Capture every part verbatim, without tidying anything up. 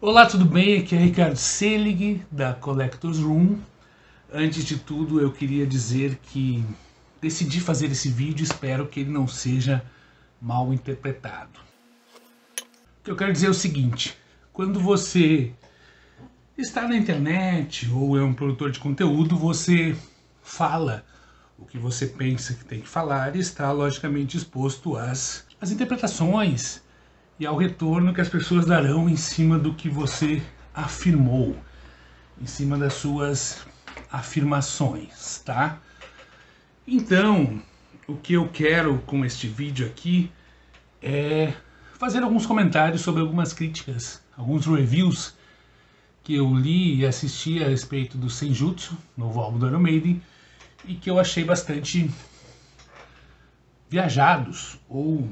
Olá, tudo bem? Aqui é Ricardo Selig, da Collector's Room. Antes de tudo, eu queria dizer que decidi fazer esse vídeo, espero que ele não seja mal interpretado. O que eu quero dizer é o seguinte, quando você está na internet ou é um produtor de conteúdo, você fala o que você pensa que tem que falar e está logicamente exposto às, às interpretações e ao retorno que as pessoas darão em cima do que você afirmou, em cima das suas afirmações, tá? Então, o que eu quero com este vídeo aqui é fazer alguns comentários sobre algumas críticas, alguns reviews que eu li e assisti a respeito do Senjutsu, novo álbum do Iron Maiden, e que eu achei bastante viajados, ou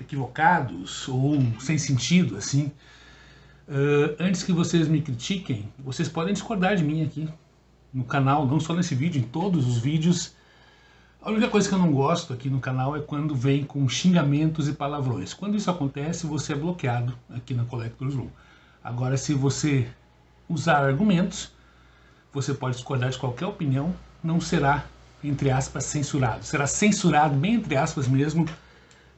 equivocados, ou sem sentido, assim. Uh, antes que vocês me critiquem, vocês podem discordar de mim aqui no canal, não só nesse vídeo, em todos os vídeos. A única coisa que eu não gosto aqui no canal é quando vem com xingamentos e palavrões. Quando isso acontece, você é bloqueado aqui na Collector's Room. Agora, se você usar argumentos, você pode discordar de qualquer opinião, não será, entre aspas, censurado. Será censurado, bem entre aspas mesmo,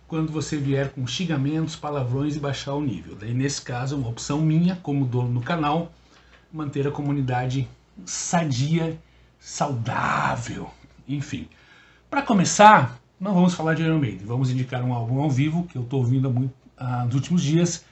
quando você vier com xingamentos, palavrões e baixar o nível. Daí, nesse caso, é uma opção minha, como dono do canal, manter a comunidade sadia, saudável, enfim. Para começar, não vamos falar de Iron Maiden, vamos indicar um álbum ao vivo, que eu estou ouvindo há muito, há, nos últimos dias,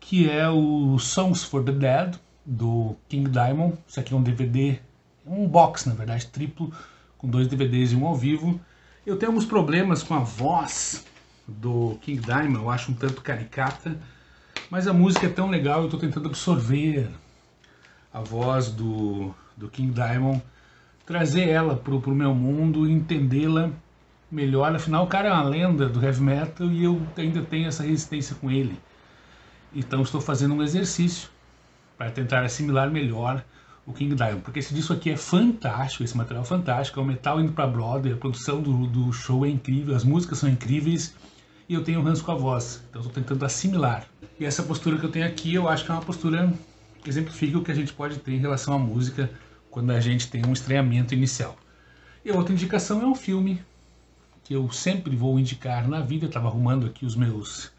que é o Songs for the Dead, do King Diamond. Isso aqui é um D V D, um box, na verdade, triplo, com dois D V Ds e um ao vivo. Eu tenho alguns problemas com a voz do King Diamond, eu acho um tanto caricata, mas a música é tão legal, eu estou tentando absorver a voz do, do King Diamond, trazer ela para o meu mundo, entendê-la melhor. Afinal, o cara é uma lenda do heavy metal e eu ainda tenho essa resistência com ele. Então estou fazendo um exercício para tentar assimilar melhor o King Diamond, porque esse disco aqui é fantástico, esse material é fantástico, é o metal indo para Broadway, a produção do, do show é incrível, as músicas são incríveis, e eu tenho ranço com a voz, então estou tentando assimilar. E essa postura que eu tenho aqui, eu acho que é uma postura que exemplifica o que a gente pode ter em relação à música quando a gente tem um estranhamento inicial. E a outra indicação é um filme que eu sempre vou indicar na vida, eu estava arrumando aqui os meus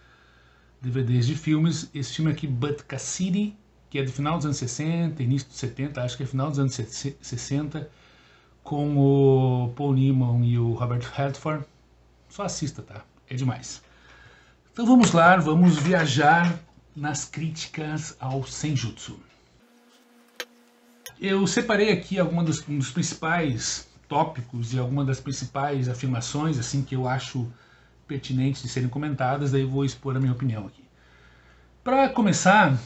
D V Ds de filmes, esse filme aqui, But Cassidy, que é do final dos anos sessenta, início dos setenta, acho que é final dos anos sessenta, com o Paul Newman e o Robert Redford. Só assista, tá? É demais. Então vamos lá, vamos viajar nas críticas ao Senjutsu. Eu separei aqui alguma dos, um dos principais tópicos e alguma das principais afirmações assim que eu acho pertinentes de serem comentadas, daí eu vou expor a minha opinião aqui. Para começar,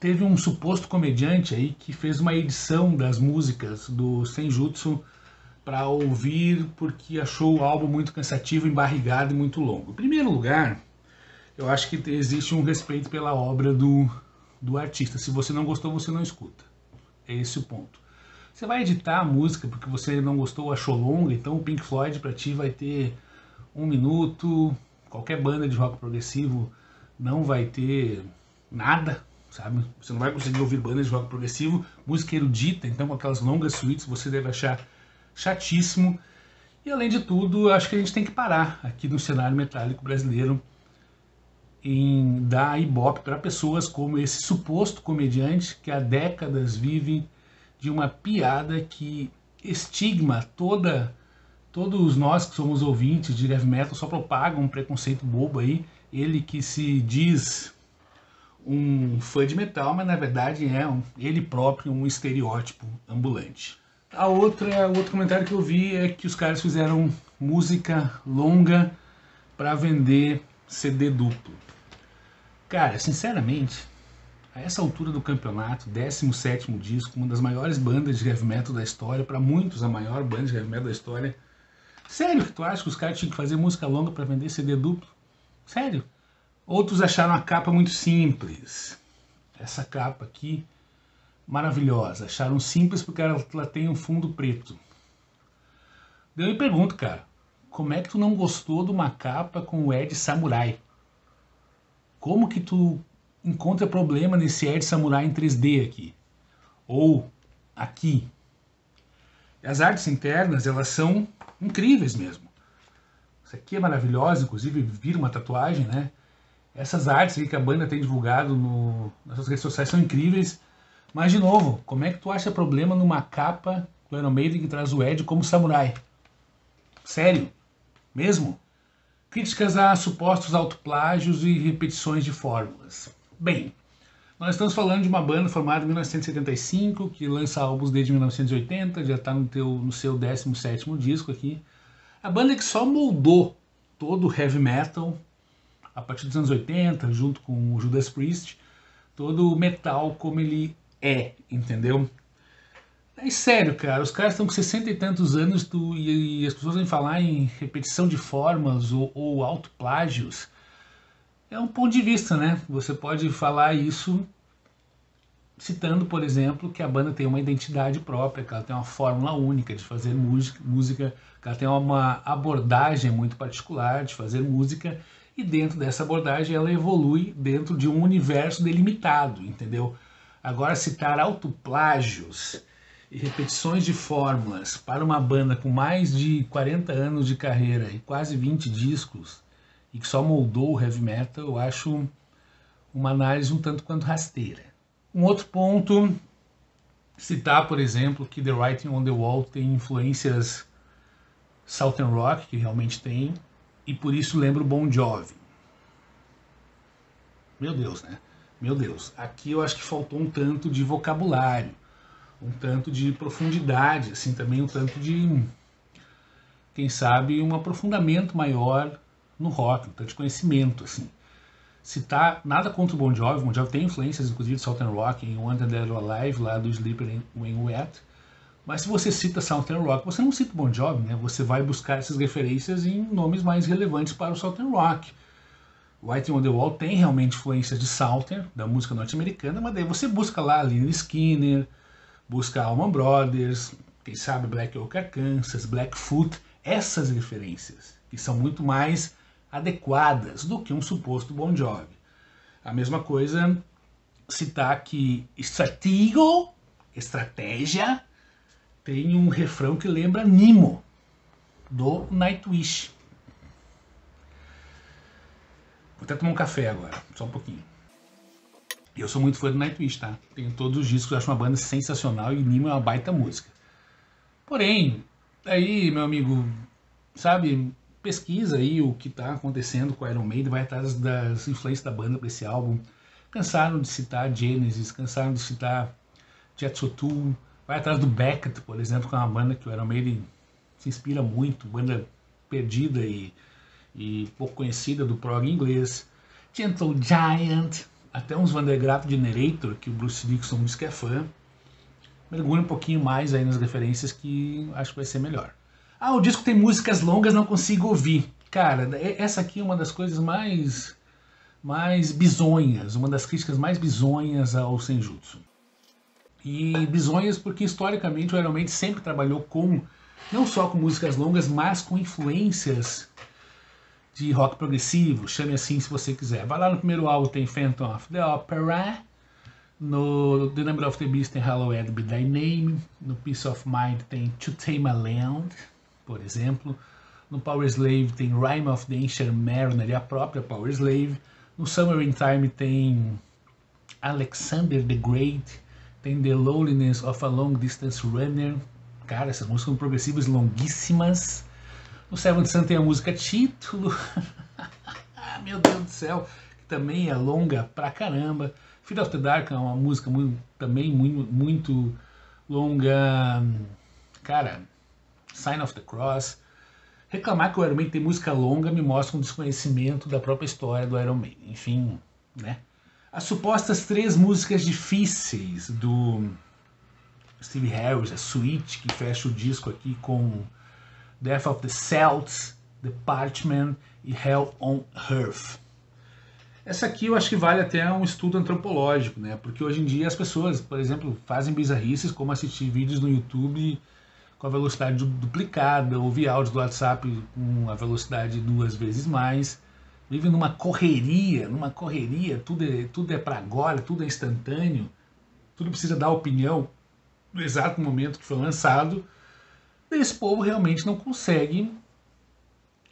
teve um suposto comediante aí que fez uma edição das músicas do Senjutsu para ouvir porque achou o álbum muito cansativo, embarrigado e muito longo. Em primeiro lugar, eu acho que existe um respeito pela obra do, do artista. Se você não gostou, você não escuta. É esse o ponto. Você vai editar a música porque você não gostou, achou longa, então o Pink Floyd para ti vai ter um minuto, qualquer banda de rock progressivo não vai ter nada, sabe? Você não vai conseguir ouvir bandas de rock progressivo, música erudita, então com aquelas longas suítes você deve achar chatíssimo. E além de tudo, eu acho que a gente tem que parar aqui no cenário metálico brasileiro em dar ibope para pessoas como esse suposto comediante que há décadas vive de uma piada que estigma toda, todos nós que somos ouvintes de heavy metal, só propaga um preconceito bobo aí, ele que se diz um fã de metal, mas na verdade é um, ele próprio um estereótipo ambulante. A outra, outro comentário que eu vi é que os caras fizeram música longa para vender C D duplo. Cara, sinceramente, a essa altura do campeonato, décimo sétimo disco, uma das maiores bandas de heavy metal da história, para muitos a maior banda de heavy metal da história. Sério que tu acha que os caras tinham que fazer música longa para vender C D duplo? Sério? Outros acharam a capa muito simples, essa capa aqui maravilhosa, acharam simples porque ela, ela tem um fundo preto. Daí eu me pergunto, cara, como é que tu não gostou de uma capa com o Ed Samurai? Como que tu encontra problema nesse Air Samurai em três D aqui, ou aqui. As artes internas, elas são incríveis mesmo. Isso aqui é maravilhoso, inclusive vira uma tatuagem, né? Essas artes aí que a banda tem divulgado no, nas suas redes sociais são incríveis. Mas, de novo, como é que tu acha problema numa capa do Iron Maiden que traz o Ed como samurai? Sério? Mesmo? Críticas a supostos autoplágios e repetições de fórmulas. Bem, nós estamos falando de uma banda formada em mil novecentos e setenta e cinco, que lança álbuns desde mil novecentos e oitenta, já está no, no seu décimo sétimo disco aqui. A banda que só moldou todo o heavy metal a partir dos anos oitenta, junto com o Judas Priest, todo o metal como ele é, entendeu? É sério, cara, os caras estão com sessenta e tantos anos tu, e, e as pessoas vêm falar em repetição de formas ou, ou autoplágios. É um ponto de vista, né? Você pode falar isso citando, por exemplo, que a banda tem uma identidade própria, que ela tem uma fórmula única de fazer música, música, que ela tem uma abordagem muito particular de fazer música, e dentro dessa abordagem ela evolui dentro de um universo delimitado, entendeu? Agora, citar autoplágios e repetições de fórmulas para uma banda com mais de quarenta anos de carreira e quase vinte discos, e que só moldou o heavy metal, eu acho uma análise um tanto quanto rasteira. Um outro ponto, citar, por exemplo, que The Writing on the Wall tem influências Southern Rock, que realmente tem, e por isso lembra o Bon Jovi. Meu Deus, né? Meu Deus, aqui eu acho que faltou um tanto de vocabulário, um tanto de profundidade, assim, também um tanto de, quem sabe, um aprofundamento maior no rock, um tanto de conhecimento, assim. Citar nada contra o Bon Jovi, o Bon Jovi tem influências, inclusive, de Southern Rock, em Wanted Dead or Alive, lá do Sleeper When Wet, mas se você cita Southern Rock, você não cita o Bon Jovi, né? Você vai buscar essas referências em nomes mais relevantes para o Southern Rock. Writing on the Wall tem realmente influências de Southern, da música norte-americana, mas daí você busca lá Lynyrd Skynyrd, busca Allman Brothers, quem sabe Black Oak Arkansas, Blackfoot, essas referências, que são muito mais adequadas do que um suposto Bon Jovi. A mesma coisa citar que Stratego, estratégia, tem um refrão que lembra Nemo, do Nightwish. Vou até tomar um café agora, só um pouquinho. Eu sou muito fã do Nightwish, tá? Tenho todos os discos, acho uma banda sensacional e Nemo é uma baita música. Porém, aí, meu amigo, sabe, pesquisa aí o que está acontecendo com a Iron Maiden, vai atrás das influências da banda para esse álbum. Cansaram de citar Genesis, cansaram de citar Jethro Tull, vai atrás do Beckett, por exemplo, que é uma banda que o Iron Maiden se inspira muito, banda perdida e, e pouco conhecida do prog inglês. Gentle Giant, até uns Van der Graaf Generator, que o Bruce Dickinson diz que é fã. Mergulha um pouquinho mais aí nas referências que acho que vai ser melhor. Ah, o disco tem músicas longas, não consigo ouvir. Cara, essa aqui é uma das coisas mais, mais bizonhas, uma das críticas mais bizonhas ao Senjutsu. E bizonhas porque, historicamente, o Iron Maiden sempre trabalhou com, não só com músicas longas, mas com influências de rock progressivo, chame assim se você quiser. Vai lá no primeiro álbum, tem Phantom of the Opera, no The Number of the Beast tem Hallowed Be Thy Name, no Peace of Mind tem To Tame a Land, por exemplo, no Power Slave tem Rhyme of the Ancient Mariner e a própria Power Slave, no Summer in Time tem Alexander the Great, tem The Loneliness of a Long Distance Runner, cara, essas músicas são progressivas longuíssimas, no Seventh Sun tem a música título, meu Deus do céu, que também é longa pra caramba, Fear of the Dark é uma música muito, também muito, muito longa, cara, Sign of the Cross. Reclamar que o Iron Maiden tem música longa me mostra um desconhecimento da própria história do Iron Maiden. Enfim, né? As supostas três músicas difíceis do Steve Harris, a suíte que fecha o disco aqui com Death of the Celts, The Parchment e Hell on Earth. Essa aqui eu acho que vale até um estudo antropológico, né? Porque hoje em dia as pessoas, por exemplo, fazem bizarrices como assistir vídeos no YouTube com a velocidade duplicada, ouvir áudio do WhatsApp com a velocidade duas vezes mais, vivem numa correria, numa correria, tudo é, tudo é para agora, tudo é instantâneo, tudo precisa dar opinião no exato momento que foi lançado. Esse povo realmente não consegue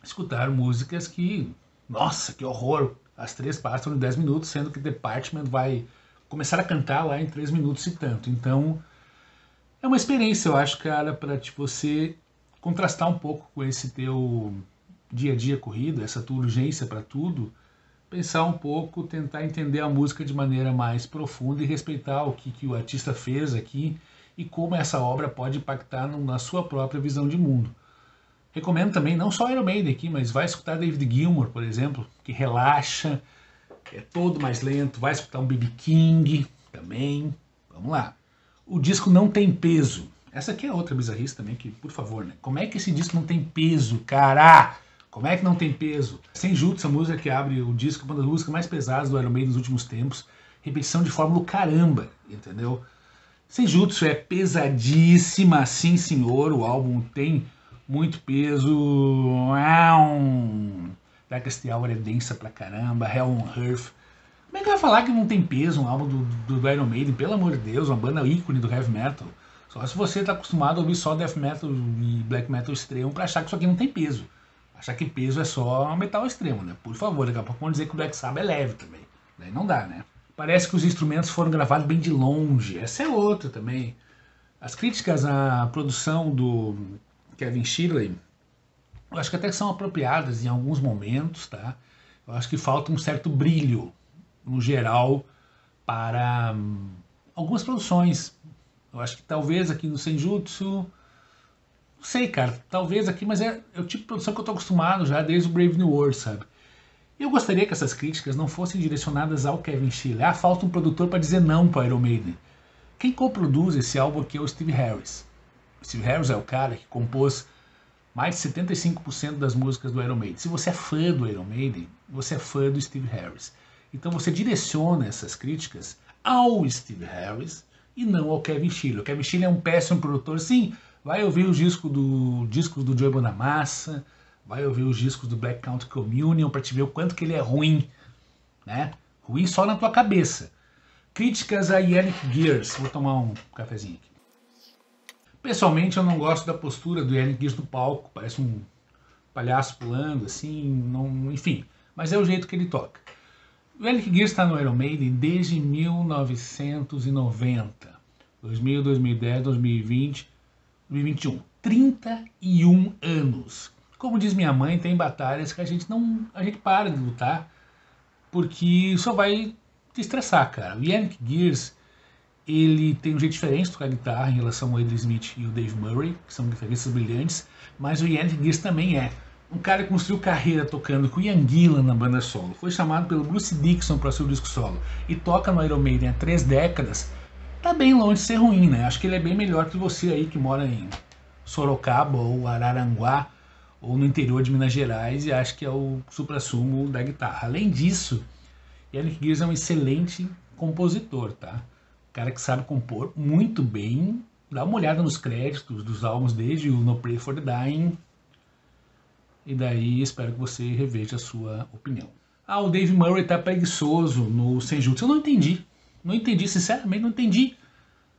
escutar músicas que, nossa, que horror, as três passam em dez minutos, sendo que Department vai começar a cantar lá em três minutos e tanto. Então, é uma experiência, eu acho, cara, para tipo, você contrastar um pouco com esse teu dia a dia corrido, essa tua urgência para tudo, pensar um pouco, tentar entender a música de maneira mais profunda e respeitar o que, que o artista fez aqui e como essa obra pode impactar na sua própria visão de mundo. Recomendo também, não só Iron Maiden aqui, mas vai escutar David Gilmour, por exemplo, que relaxa, é todo mais lento, vai escutar um B B King também, vamos lá. O disco não tem peso, essa aqui é outra bizarrice também, que, por favor, né? Como é que esse disco não tem peso, cara? Como é que não tem peso? Senjutsu, a música que abre o disco, uma das músicas mais pesadas do Iron Maiden nos últimos tempos, repetição de fórmula caramba, entendeu? Senjutsu é pesadíssima, sim senhor, o álbum tem muito peso. Dark Hour é densa pra caramba, Hell on Earth. Como é que vai falar que não tem peso um álbum do, do, do Iron Maiden? Pelo amor de Deus, uma banda ícone do heavy metal. Só se você tá acostumado a ouvir só death metal e black metal extremo pra achar que isso aqui não tem peso. Achar que peso é só metal extremo, né? Por favor, daqui a pouco vão dizer que o Black Sabbath é leve também. Daí não dá, né? Parece que os instrumentos foram gravados bem de longe. Essa é outra também. As críticas à produção do Kevin Shirley, eu acho que até são apropriadas em alguns momentos, tá? Eu acho que falta um certo brilho, no geral, para hum, algumas produções. Eu acho que talvez aqui no Senjutsu, não sei, cara, talvez aqui, mas é, é o tipo de produção que eu tô acostumado já desde o Brave New World, sabe? Eu gostaria que essas críticas não fossem direcionadas ao Kevin Shirley. Ah, falta um produtor para dizer não para Iron Maiden. Quem coproduz esse álbum aqui é o Steve Harris. Steve Harris é o cara que compôs mais de setenta e cinco por cento das músicas do Iron Maiden. Se você é fã do Iron Maiden, você é fã do Steve Harris. Então você direciona essas críticas ao Steve Harris e não ao Kevin Shirley. O Kevin Shirley é um péssimo produtor, sim. Vai ouvir os discos do, disco do Joey Bonamassa, vai ouvir os discos do Black Country Communion para te ver o quanto que ele é ruim, né? Ruim só na tua cabeça. Críticas a Janick Gers. Vou tomar um cafezinho aqui. Pessoalmente, eu não gosto da postura do Janick Gers no palco, parece um palhaço pulando, assim, não, enfim. Mas é o jeito que ele toca. O Janick Gers está no Iron Maiden desde mil novecentos e noventa. dois mil, dois mil e dez, dois mil e vinte, dois mil e vinte e um. trinta e um anos. Como diz minha mãe, tem batalhas que a gente não, a gente para de lutar, porque só vai te estressar, cara. O Janick Gers, ele tem um jeito diferente de tocar guitarra em relação ao Eddie Smith e o Dave Murray, que são guitarristas brilhantes, mas o Janick Gers também é um cara que construiu carreira tocando com o Ian Gillan na banda solo, foi chamado pelo Bruce Dickinson para seu disco solo e toca no Iron Maiden há três décadas, tá bem longe de ser ruim, né? Acho que ele é bem melhor que você aí que mora em Sorocaba ou Araranguá ou no interior de Minas Gerais e acho que é o suprassumo da guitarra. Além disso, Janick Gers é um excelente compositor, tá? Cara que sabe compor muito bem. Dá uma olhada nos créditos dos álbuns desde o No Pray for the Dying. E daí espero que você reveja a sua opinião. Ah, o Dave Murray tá preguiçoso no Senjutsu. Eu não entendi. Não entendi, sinceramente, não entendi.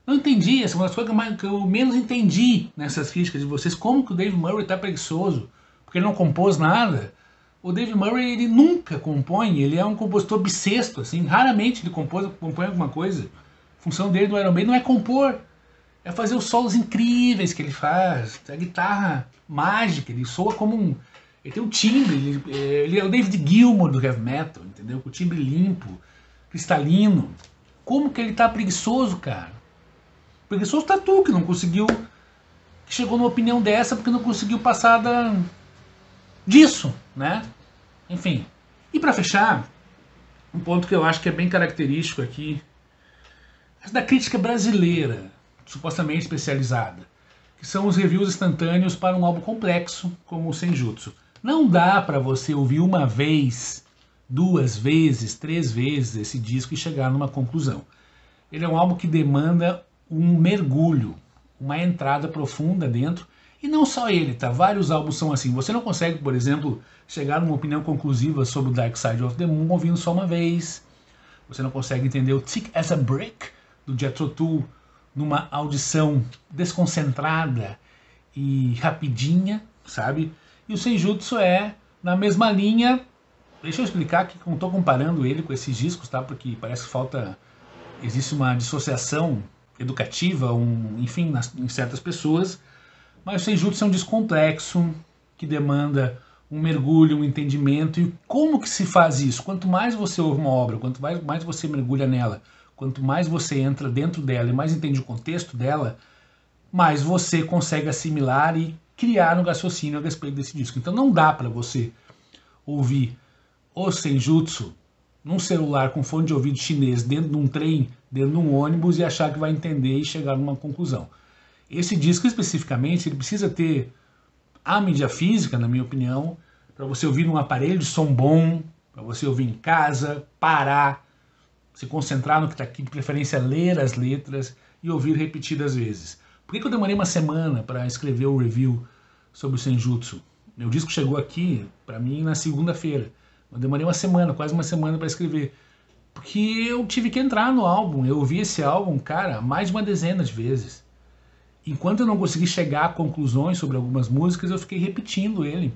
Não entendi. Essa é uma das coisas que eu menos entendi nessas críticas de vocês. Como que o Dave Murray tá preguiçoso? Porque ele não compôs nada. O Dave Murray, ele nunca compõe. Ele é um compositor bissexto, assim. Raramente ele compôs, compõe alguma coisa. A função dele do Iron Maiden não é compor, é fazer os solos incríveis que ele faz, a guitarra mágica, ele soa como um... Ele tem um timbre, ele, ele é o David Gilmour do heavy metal, entendeu? Com o timbre limpo, cristalino. Como que ele tá preguiçoso, cara? Preguiçoso tá tu, que não conseguiu... Que chegou numa opinião dessa porque não conseguiu passar da... disso, né? Enfim. E pra fechar, um ponto que eu acho que é bem característico aqui, da crítica brasileira, supostamente especializada, que são os reviews instantâneos para um álbum complexo, como o Senjutsu. Não dá para você ouvir uma vez, duas vezes, três vezes esse disco e chegar numa conclusão. Ele é um álbum que demanda um mergulho, uma entrada profunda dentro, E não só ele, tá? Vários álbuns são assim. Você não consegue, por exemplo, chegar numa opinião conclusiva sobre o Dark Side of the Moon ouvindo só uma vez. Você não consegue entender o Thick as a Brick do Jethro Tull numa audição desconcentrada e rapidinha, sabe? E o Senjutsu é na mesma linha. Deixa eu explicar que não estou comparando ele com esses discos, tá? Porque parece que falta... Existe uma dissociação educativa, um, enfim, nas, em certas pessoas. Mas o Senjutsu é um disco complexo, que demanda um mergulho, um entendimento. E como que se faz isso? Quanto mais você ouve uma obra, quanto mais, mais você mergulha nela, quanto mais você entra dentro dela e mais entende o contexto dela, mais você consegue assimilar e criar um raciocínio a respeito desse disco. Então não dá para você ouvir o Senjutsu num celular com fone de ouvido chinês, dentro de um trem, dentro de um ônibus, e achar que vai entender e chegar numa conclusão. Esse disco especificamente, ele precisa ter a mídia física, na minha opinião, para você ouvir num aparelho de som bom, para você ouvir em casa, parar, se concentrar no que está aqui, de preferência ler as letras e ouvir repetidas vezes. Por que que eu demorei uma semana para escrever o review sobre o Senjutsu? Meu disco chegou aqui, para mim, na segunda-feira. Eu demorei uma semana, quase uma semana para escrever. Porque eu tive que entrar no álbum. Eu ouvi esse álbum, cara, mais de uma dezena de vezes. Enquanto eu não consegui chegar a conclusões sobre algumas músicas, eu fiquei repetindo ele.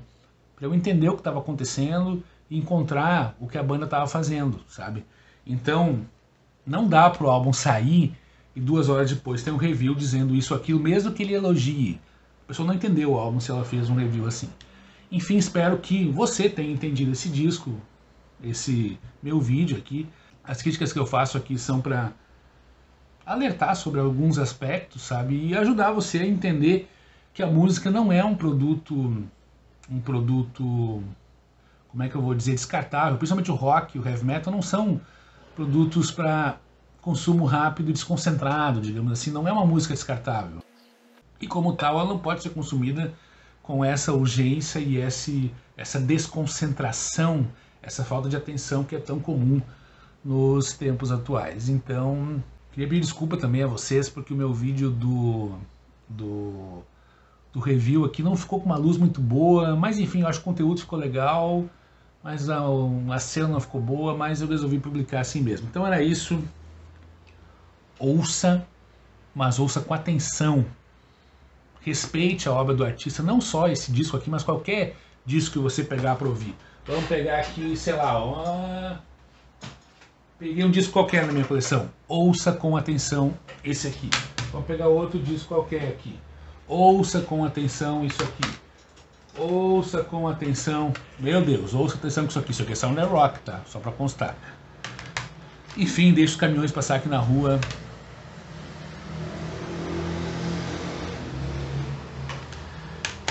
Para eu entender o que estava acontecendo e encontrar o que a banda estava fazendo, sabe? Então, não dá pro álbum sair e duas horas depois tem um review dizendo isso, aquilo, mesmo que ele elogie. A pessoa não entendeu o álbum se ela fez um review assim. Enfim, espero que você tenha entendido esse disco, esse meu vídeo aqui. As críticas que eu faço aqui são para alertar sobre alguns aspectos, sabe? E ajudar você a entender que a música não é um produto, um produto, como é que eu vou dizer, descartável. Principalmente o rock e o heavy metal não são produtos para consumo rápido e desconcentrado, digamos assim. Não é uma música descartável. E como tal, ela não pode ser consumida com essa urgência e esse, essa desconcentração, essa falta de atenção que é tão comum nos tempos atuais. Então, queria pedir desculpa também a vocês, porque o meu vídeo do, do, do review aqui não ficou com uma luz muito boa, mas enfim, eu acho que o conteúdo ficou legal, mas a, a cena não ficou boa, mas eu resolvi publicar assim mesmo. Então era isso, ouça, mas ouça com atenção. Respeite a obra do artista, não só esse disco aqui, mas qualquer disco que você pegar para ouvir. Vamos pegar aqui, sei lá, uma... peguei um disco qualquer na minha coleção. Ouça com atenção esse aqui. Vamos pegar outro disco qualquer aqui. Ouça com atenção isso aqui. Ouça com atenção... Meu Deus, ouça atenção com isso aqui. Isso aqui é Sound Rock, tá? Só para constar. Enfim, deixa os caminhões passar aqui na rua...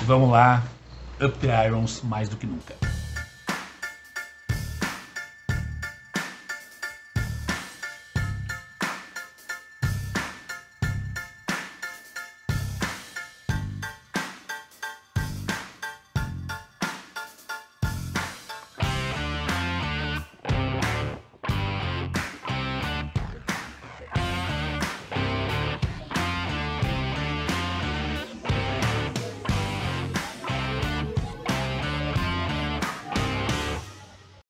Vamos lá, Up the Irons mais do que nunca.